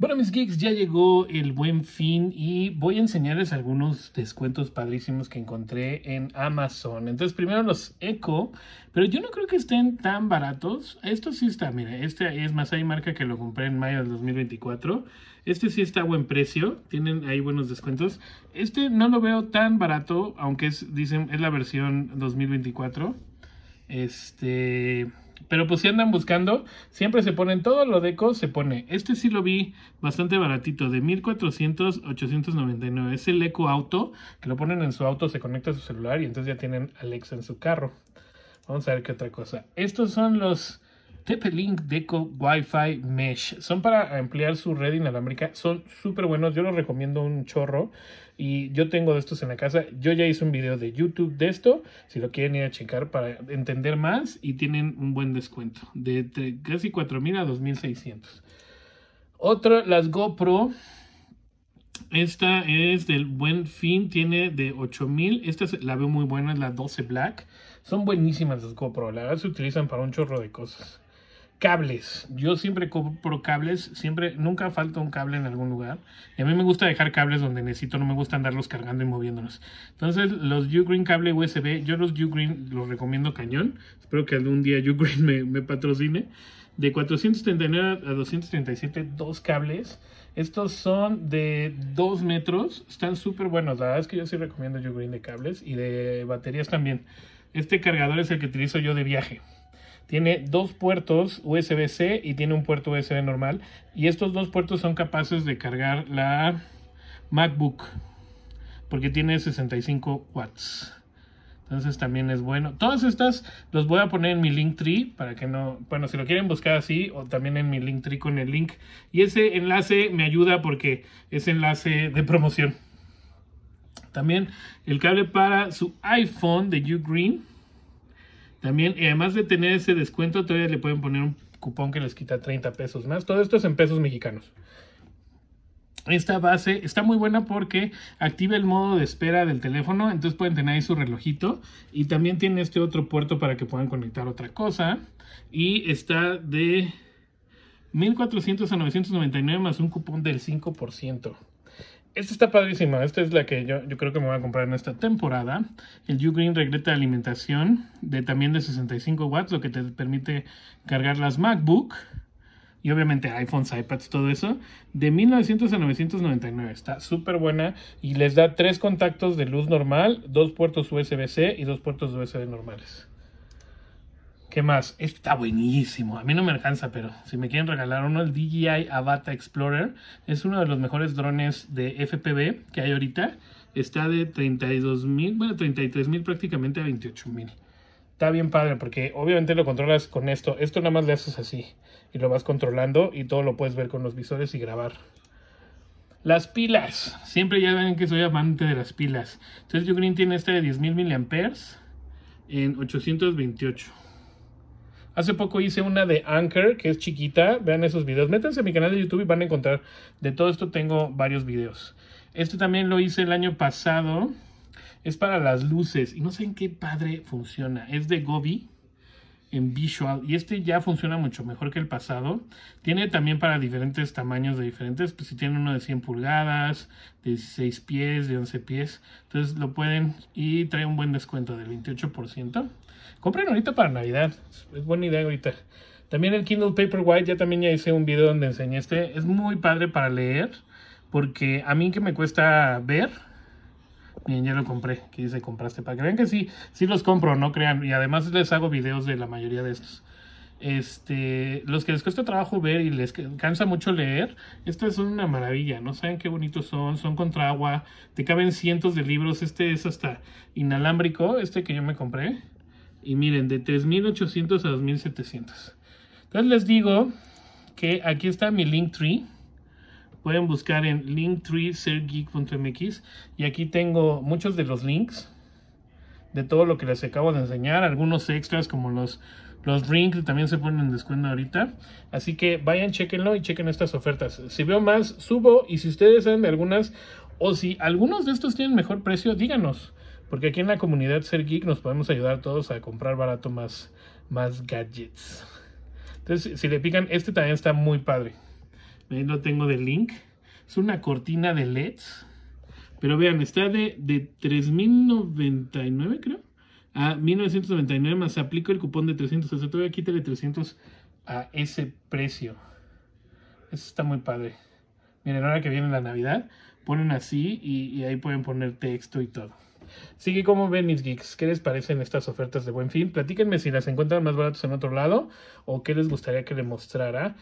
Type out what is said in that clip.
Bueno, mis geeks, ya llegó el Buen Fin y voy a enseñarles algunos descuentos padrísimos que encontré en Amazon. Entonces, primero los Echo, pero yo no creo que estén tan baratos. Esto sí está, mire, este es más, hay marca que lo compré en mayo del 2024. Este sí está a buen precio, tienen ahí buenos descuentos. Este no lo veo tan barato, aunque es, dicen, es la versión 2024. Pero pues si andan buscando, siempre se ponen todo lo de Echo, se pone. Este sí lo vi bastante baratito, de 1,400 a 899. Es el Echo Auto, que lo ponen en su auto, se conecta a su celular y entonces ya tienen Alexa en su carro. Vamos a ver qué otra cosa. Estos son los TP-Link Deco Wi-Fi Mesh. Son para ampliar su red inalámbrica. Son súper buenos. Yo los recomiendo un chorro. Y yo tengo de estos en la casa. Yo ya hice un video de YouTube de esto. Si lo quieren ir a checar para entender más. Y tienen un buen descuento. De casi 4,000 a 2,600. Otra, las GoPro. Esta es del Buen Fin, tiene de 8,000. Esta la veo muy buena, es la 12 Black. Son buenísimas las GoPro, la verdad se utilizan para un chorro de cosas. Cables, yo siempre compro cables, siempre, nunca falta un cable en algún lugar. Y a mí me gusta dejar cables donde necesito, no me gusta andarlos cargando y moviéndolos. Entonces los Ugreen cable USB, yo los Ugreen los recomiendo cañón. Espero que algún día Ugreen me patrocine. De 439 a 237, dos cables. Estos son de 2 metros, están súper buenos. La verdad es que yo sí recomiendo Ugreen de cables y de baterías también. Este cargador es el que utilizo yo de viaje. Tiene dos puertos USB-C y tiene un puerto USB normal. Y estos dos puertos son capaces de cargar la MacBook. Porque tiene 65 watts. Entonces también es bueno. Todas estas los voy a poner en mi Linktree. Para que no... Bueno, si lo quieren buscar así. O también en mi Linktree con el link. Y ese enlace me ayuda porque es enlace de promoción. También el cable para su iPhone de Ugreen. También, además de tener ese descuento, todavía le pueden poner un cupón que les quita 30 pesos más. Todo esto es en pesos mexicanos. Esta base está muy buena porque activa el modo de espera del teléfono. Entonces pueden tener ahí su relojito. Y también tiene este otro puerto para que puedan conectar otra cosa. Y está de 1,400 a 999 más un cupón del 5%. Esta está padrísima, esta es la que yo creo que me voy a comprar en esta temporada. El Ugreen regleta de alimentación también de 65 watts, lo que te permite cargar las MacBook. Y obviamente iPhones, iPads, todo eso. De 1,900 a 999, está súper buena. Y les da 3 contactos de luz normal, 2 puertos USB-C y 2 puertos USB normales. ¿Qué más? Está buenísimo. A mí no me alcanza, pero si me quieren regalar uno, el DJI Avata Explorer. Es uno de los mejores drones de FPV que hay ahorita. Está de 32,000, bueno, 33,000 prácticamente a 28,000. Está bien padre porque obviamente lo controlas con esto. Esto nada más le haces así y lo vas controlando y todo lo puedes ver con los visores y grabar. Las pilas. Siempre ya ven que soy amante de las pilas. Entonces Ugreen tiene esta de 10,000 mAh en 828. Hace poco hice una de Anker, que es chiquita. Vean esos videos. Métanse a mi canal de YouTube y van a encontrar. De todo esto tengo varios videos. Este también lo hice el año pasado. Es para las luces. Y no sé en qué padre funciona. Es de Gobi en Visual. Y este ya funciona mucho mejor que el pasado. Tiene también para diferentes tamaños de diferentes. Pues si tienen uno de 100 pulgadas, de 16 pies, de 11 pies. Entonces lo pueden. Y trae un buen descuento del 28%. Compren ahorita para Navidad. Es buena idea ahorita. También el Kindle Paperwhite. Ya hice un video donde enseñé este. Es muy padre para leer. Porque a mí que me cuesta ver. Miren, ya lo compré. Que dice compraste. Para que vean que sí los compro. No crean. Y además les hago videos de la mayoría de estos. Los que les cuesta trabajo ver y les cansa mucho leer, estas son una maravilla, no saben qué bonitos son contra agua, te caben cientos de libros, este es hasta inalámbrico, este que yo me compré, y miren, de 3,800 a 2,700, entonces les digo que aquí está mi Linktree, pueden buscar en linktree.sergeek.mx y aquí tengo muchos de los links, de todo lo que les acabo de enseñar, algunos extras como los rings también se ponen en descuento ahorita. Así que vayan, chequenlo y chequen estas ofertas. Si veo más, subo. Y si ustedes saben de algunas, o si algunos de estos tienen mejor precio, díganos. Porque aquí en la comunidad Ser Geek nos podemos ayudar todos a comprar barato más gadgets. Entonces, si le pican, este también está muy padre. Ahí lo tengo de link. Es una cortina de LEDs. Pero vean, está de $3,099, creo. A $1,999 más aplico el cupón de 300. O sea, todavía quítale 300 a ese precio. Eso está muy padre. Miren, ahora que viene la Navidad, ponen así y ahí pueden poner texto y todo. Así que, ¿cómo ven, mis geeks? ¿Qué les parecen estas ofertas de Buen Fin? Platíquenme si las encuentran más baratas en otro lado o qué les gustaría que le mostrara.